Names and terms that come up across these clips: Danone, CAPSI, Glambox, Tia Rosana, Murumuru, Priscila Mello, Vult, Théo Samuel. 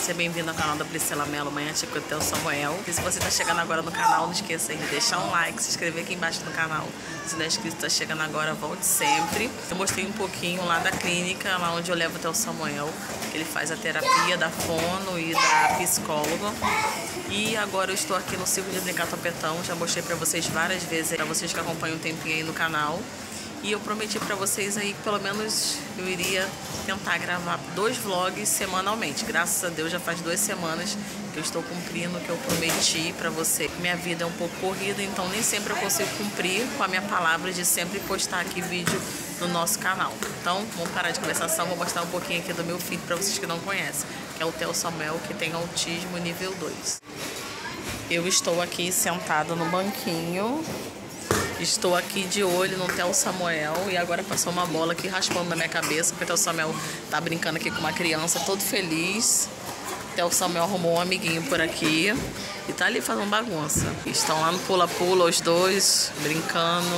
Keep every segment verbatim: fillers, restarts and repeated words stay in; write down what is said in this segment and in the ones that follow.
seja bem-vindo ao canal da Priscila Mello, manhã aqui com o Théo Samuel. E se você está chegando agora no canal, não esqueça de deixar um like, se inscrever aqui embaixo no canal. Se não é inscrito, está chegando agora, volte sempre. Eu mostrei um pouquinho lá da clínica, lá onde eu levo o Théo Samuel, que ele faz a terapia da fono e da psicóloga. E agora eu estou aqui no ciclo de aplicar tapetão, já mostrei para vocês várias vezes, para vocês que acompanham um tempinho aí no canal. E eu prometi pra vocês aí que pelo menos eu iria tentar gravar dois vlogs semanalmente. Graças a Deus já faz duas semanas que eu estou cumprindo o que eu prometi pra você. Minha vida é um pouco corrida, então nem sempre eu consigo cumprir com a minha palavra de sempre postar aqui vídeo no nosso canal. Então vamos parar de conversação, vou mostrar um pouquinho aqui do meu filho pra vocês que não conhecem, que é o Théo Samuel, que tem autismo nível dois. Eu estou aqui sentada no banquinho. Estou aqui de olho no Théo Samuel e agora passou uma bola aqui raspando na minha cabeça, porque o Théo Samuel tá brincando aqui com uma criança, todo feliz. O Théo Samuel arrumou um amiguinho por aqui e tá ali fazendo bagunça. Estão lá no pula-pula os dois, brincando.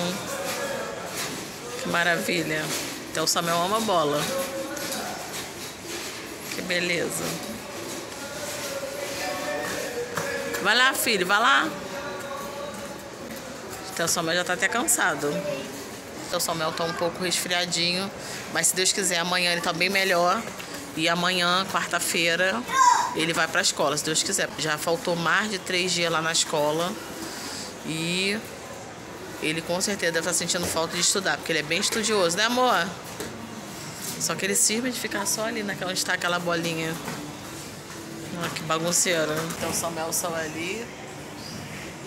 Que maravilha. O Théo Samuel ama bola. Que beleza. Vai lá, filho, vai lá. O Théo Samuel já tá até cansado. O Théo Samuel tá um pouco resfriadinho, mas se Deus quiser, amanhã ele tá bem melhor. E amanhã, quarta-feira, ele vai pra escola, se Deus quiser. Já faltou mais de três dias lá na escola e ele com certeza deve estar sentindo falta de estudar, porque ele é bem estudioso, né, amor? Só que ele sirve de ficar só ali naquela onde está aquela bolinha. Ah, que bagunceira. O Théo Samuel só ali,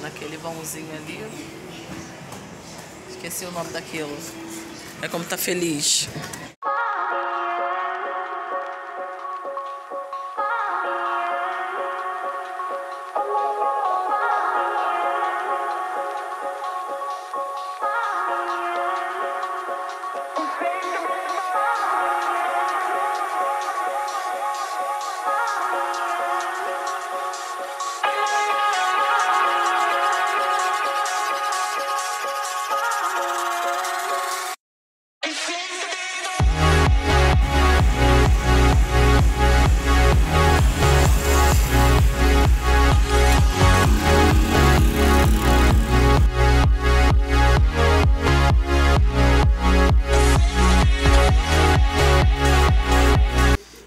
naquele vãozinho ali. Esqueci o nome daquilo. É como tá feliz.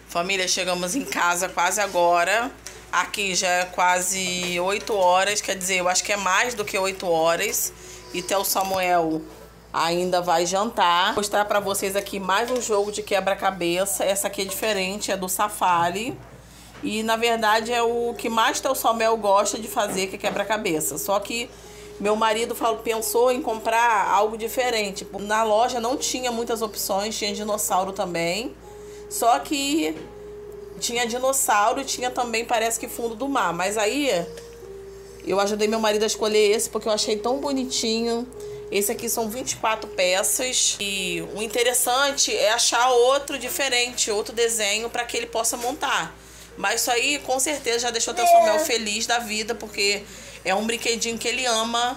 Família, chegamos em casa quase agora. Aqui já é quase oito horas, quer dizer, eu acho que é mais do que oito horas. E Théo Samuel ainda vai jantar. Vou mostrar pra vocês aqui mais um jogo de quebra-cabeça. Essa aqui é diferente, é do Safari. E, na verdade, é o que mais Théo Samuel gosta de fazer, que é quebra-cabeça. Só que meu marido falou, pensou em comprar algo diferente. Na loja não tinha muitas opções, tinha dinossauro também. Só que tinha dinossauro e tinha também, parece que fundo do mar. Mas aí eu ajudei meu marido a escolher esse porque eu achei tão bonitinho. Esse aqui são vinte e quatro peças. E o interessante é achar outro diferente, outro desenho para que ele possa montar. Mas isso aí com certeza já deixou o Théo Samuel feliz da vida, porque é um brinquedinho que ele ama.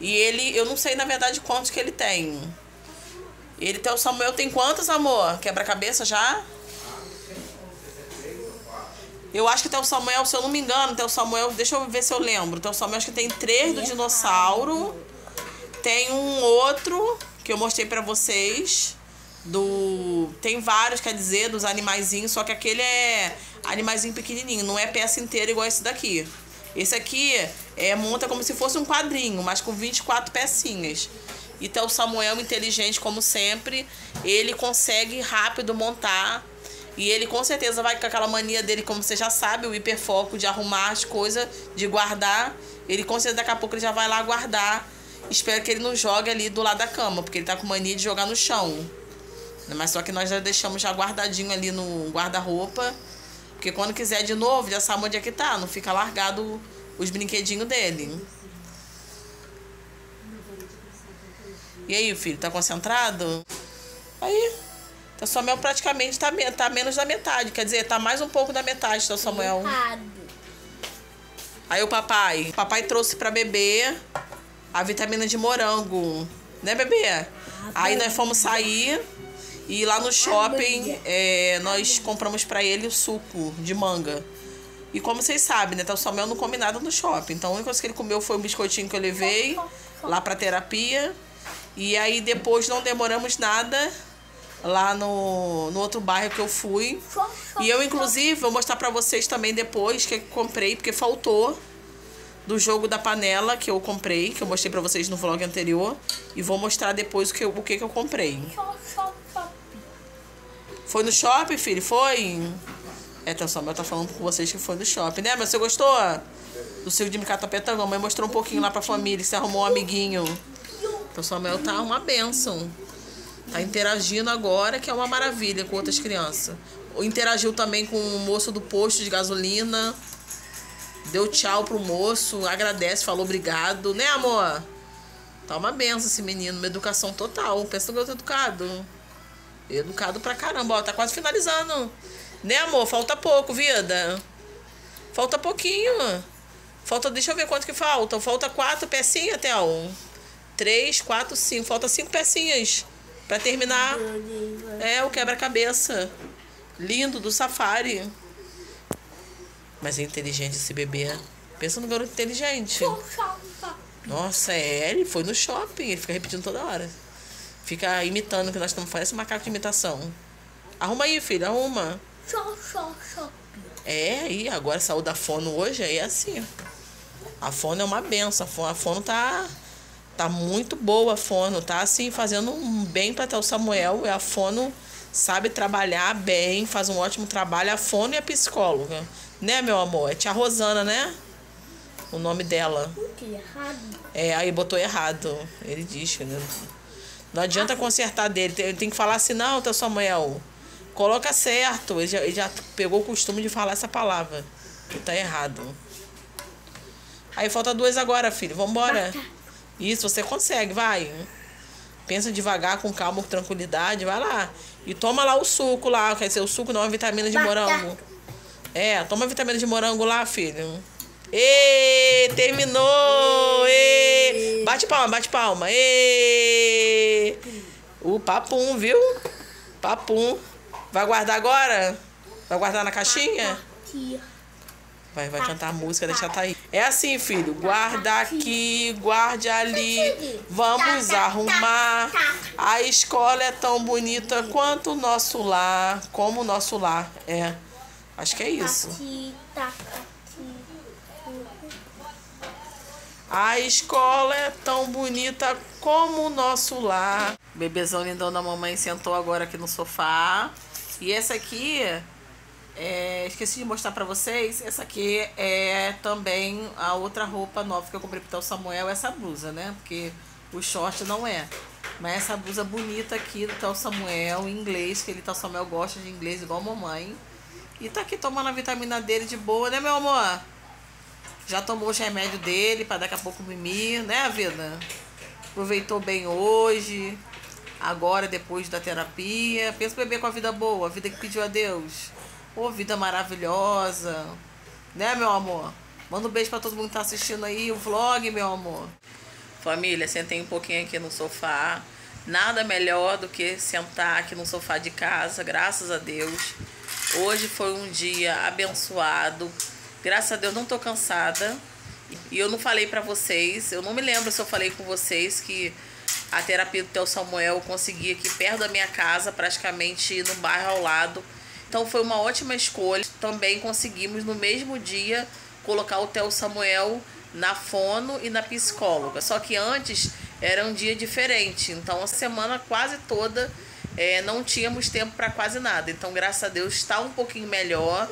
E ele, eu não sei na verdade quantos que ele tem. Ele, Théo Samuel, tem quantos, amor? Quebra-cabeça já? Eu acho que Théo Samuel, se eu não me engano, Théo Samuel, deixa eu ver se eu lembro. Théo Samuel, acho que tem três do dinossauro. Tem um outro que eu mostrei pra vocês. Do... Tem vários, quer dizer, dos animaizinhos. Só que aquele é animaizinho pequenininho. Não é peça inteira igual esse daqui. Esse aqui é monta como se fosse um quadrinho, mas com vinte e quatro pecinhas. E Théo Samuel, inteligente como sempre, ele consegue rápido montar. E ele com certeza vai com aquela mania dele, como você já sabe, o hiperfoco de arrumar as coisas, de guardar. Ele com certeza daqui a pouco ele já vai lá guardar. Espero que ele não jogue ali do lado da cama, porque ele tá com mania de jogar no chão. Mas só que nós já deixamos já guardadinho ali no guarda-roupa. Porque quando quiser de novo, já sabe onde é que tá, não fica largado os brinquedinhos dele. E aí, filho, tá concentrado? Aí, Théo Samuel praticamente tá, tá menos da metade. Quer dizer, tá mais um pouco da metade, Théo Samuel. Aí o papai. O papai trouxe pra bebê a vitamina de morango. Né, bebê? Aí nós fomos sair E lá no shopping, é, nós compramos pra ele o suco de manga. E como vocês sabem, né? Então o Samuel não come nada no shopping. Então a única coisa que ele comeu foi um biscoitinho que eu levei lá pra terapia. E aí depois não demoramos nada lá no, no outro bairro que eu fui. E eu, inclusive, vou mostrar pra vocês também depois que eu comprei, porque faltou do jogo da panela que eu comprei, que eu mostrei pra vocês no vlog anterior. E vou mostrar depois o que eu, o que que eu comprei. Foi no shopping, filho? Foi? É, então, Samuel tá falando com vocês que foi no shopping, né? Mas você gostou do circo de Micatapetanga? A mãe mostrou um pouquinho lá pra família, você arrumou um amiguinho. Então, Samuel tá uma bênção. Tá interagindo agora, que é uma maravilha, com outras crianças. Interagiu também com o moço do posto de gasolina. Deu tchau pro moço, agradece, falou obrigado. Né, amor? Tá uma bênção esse menino, uma educação total. Pensa que eu tô educado. Educado pra caramba, ó, tá quase finalizando. Né, amor? Falta pouco, vida. Falta pouquinho. Falta, deixa eu ver quanto que falta. Falta quatro pecinhas, até um. Três, quatro, cinco. Falta cinco pecinhas pra terminar. É, o quebra-cabeça. Lindo, do Safari. Mas é inteligente esse bebê. Pensa no garoto inteligente. Nossa, é, ele foi no shopping. Ele fica repetindo toda hora. Fica imitando o que nós estamos fazendo. Esse macaco de imitação. Arruma aí, filha, arruma. É, e agora saiu da fono hoje, aí é assim. A fono é uma benção. A fono, a fono tá, tá muito boa, a fono. Tá, assim, fazendo um bem pra Théo Samuel. A fono sabe trabalhar bem, faz um ótimo trabalho. A fono e a psicóloga. Né, meu amor? É Tia Rosana, né? O nome dela. É, aí botou errado. Ele diz, né? Não adianta consertar dele. Ele tem que falar assim, não, Théo Samuel, coloca certo. Ele já, ele já pegou o costume de falar essa palavra, que tá errado. Aí falta duas agora, filho. Vambora. Isso, você consegue, vai. Pensa devagar, com calma, com tranquilidade. Vai lá. E toma lá o suco lá. Quer dizer, o suco não é vitamina de morango. É, toma a vitamina de morango lá, filho. Ê, terminou! Ê. Bate palma, bate palma. Ê. O papum, viu? Papum. Vai guardar agora? Vai guardar na caixinha? Vai, vai cantar a música, deixa tá aí. É assim, filho. Guarda aqui, guarde ali. Vamos arrumar. A escola é tão bonita quanto o nosso lar. Como o nosso lar. É. Acho que é isso. A escola é tão bonita como o nosso lar. Bebezão lindão da mamãe sentou agora aqui no sofá. E essa aqui, é, esqueci de mostrar pra vocês. Essa aqui é também a outra roupa nova que eu comprei pro Théo Samuel. Essa blusa, né? Porque o short não é. Mas essa blusa bonita aqui do Théo Samuel, em inglês. Que ele, Théo Samuel, gosta de inglês igual a mamãe. E tá aqui tomando a vitamina dele de boa, né, meu amor? Já tomou os remédios dele pra daqui a pouco mimir, né, vida? Aproveitou bem hoje. Agora, depois da terapia. Pensa o bebê com a vida boa, a vida que pediu a Deus. Ô, vida maravilhosa. Né, meu amor? Manda um beijo pra todo mundo que tá assistindo aí o vlog, meu amor. Família, sentei um pouquinho aqui no sofá. Nada melhor do que sentar aqui no sofá de casa, graças a Deus. Hoje foi um dia abençoado. Graças a Deus não tô cansada. E eu não falei pra vocês, eu não me lembro se eu falei com vocês que a terapia do Théo Samuel eu consegui aqui perto da minha casa, praticamente no bairro ao lado. Então foi uma ótima escolha. Também conseguimos no mesmo dia colocar o Théo Samuel na fono e na psicóloga. Só que antes era um dia diferente. Então a semana quase toda é, não tínhamos tempo para quase nada. Então graças a Deus está um pouquinho melhor.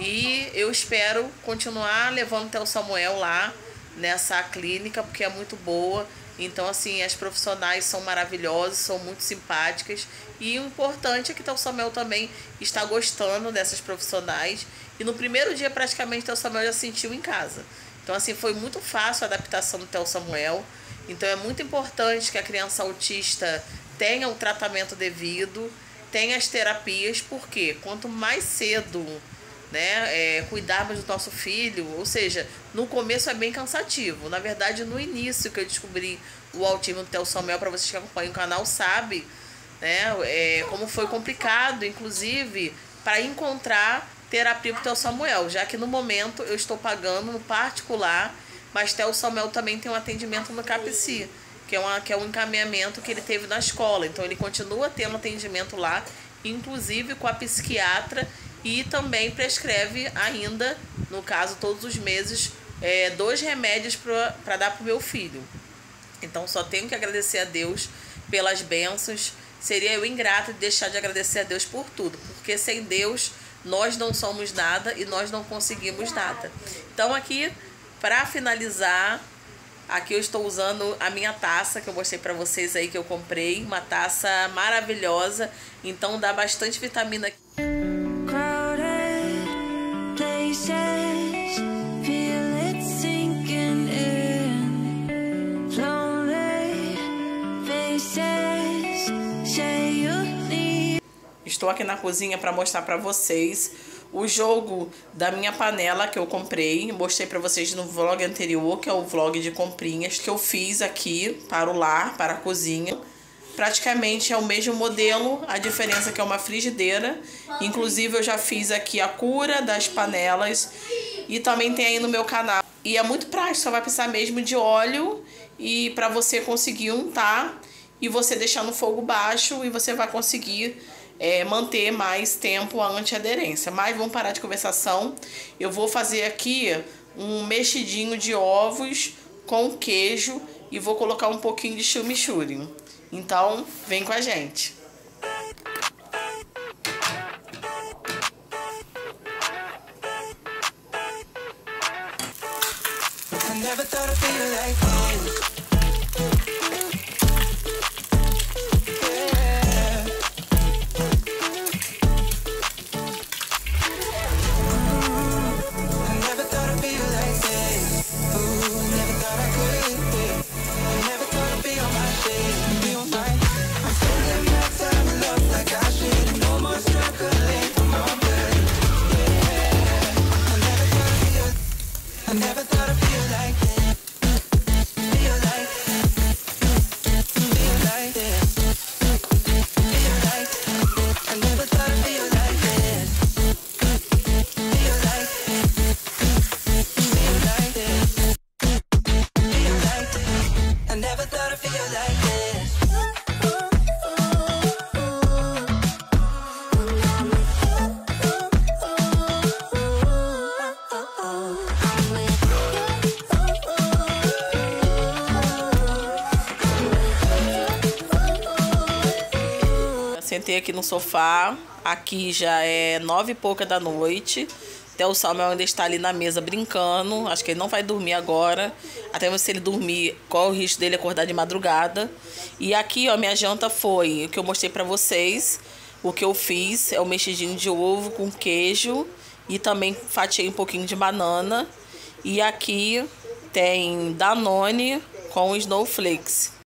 E eu espero continuar levando o Théo Samuel lá nessa clínica, porque é muito boa. Então, assim, as profissionais são maravilhosas, são muito simpáticas. E o importante é que o Théo Samuel também está gostando dessas profissionais. E no primeiro dia, praticamente, o Théo Samuel já se sentiu em casa. Então, assim, foi muito fácil a adaptação do Théo Samuel. Então, é muito importante que a criança autista tenha o tratamento devido, tenha as terapias, porque quanto mais cedo, né, é, cuidarmos do nosso filho, ou seja, no começo é bem cansativo. Na verdade, no início que eu descobri o autismo do Théo Samuel, para vocês que acompanham o canal, sabe, né? É, como foi complicado, inclusive, para encontrar terapia para o Théo Samuel, já que no momento eu estou pagando no particular, mas Théo Samuel também tem um atendimento no CAPSI, que é, uma, que é um encaminhamento que ele teve na escola, então ele continua tendo atendimento lá, inclusive com a psiquiatra, e também prescreve ainda, no caso, todos os meses, é, dois remédios para dar para o meu filho. Então só tenho que agradecer a Deus pelas bênçãos. Seria eu ingrata de deixar de agradecer a Deus por tudo, porque sem Deus nós não somos nada e nós não conseguimos nada. Então aqui, para finalizar, aqui eu estou usando a minha taça que eu mostrei para vocês aí, que eu comprei, uma taça maravilhosa, então dá bastante vitamina aqui. Estou aqui na cozinha para mostrar para vocês o jogo da minha panela que eu comprei. Mostrei para vocês no vlog anterior, que é o vlog de comprinhas que eu fiz aqui para o lar, para a cozinha. Praticamente é o mesmo modelo, a diferença é que é uma frigideira. Inclusive eu já fiz aqui a cura das panelas e também tem aí no meu canal. E é muito prático, só vai precisar mesmo de óleo e para você conseguir untar e você deixar no fogo baixo e você vai conseguir... É, manter mais tempo a antiaderência. Mas vamos parar de conversação. Eu vou fazer aqui um mexidinho de ovos com queijo e vou colocar um pouquinho de chimichurri. Então, vem com a gente. Sentei aqui no sofá, aqui já é nove e pouca da noite, até o Samuel ainda está ali na mesa brincando, acho que ele não vai dormir agora, até se ele dormir, qual é o risco dele acordar de madrugada. E aqui, ó, minha janta foi o que eu mostrei pra vocês, o que eu fiz, é o mexidinho de ovo com queijo e também fatiei um pouquinho de banana. E aqui tem Danone com snowflakes.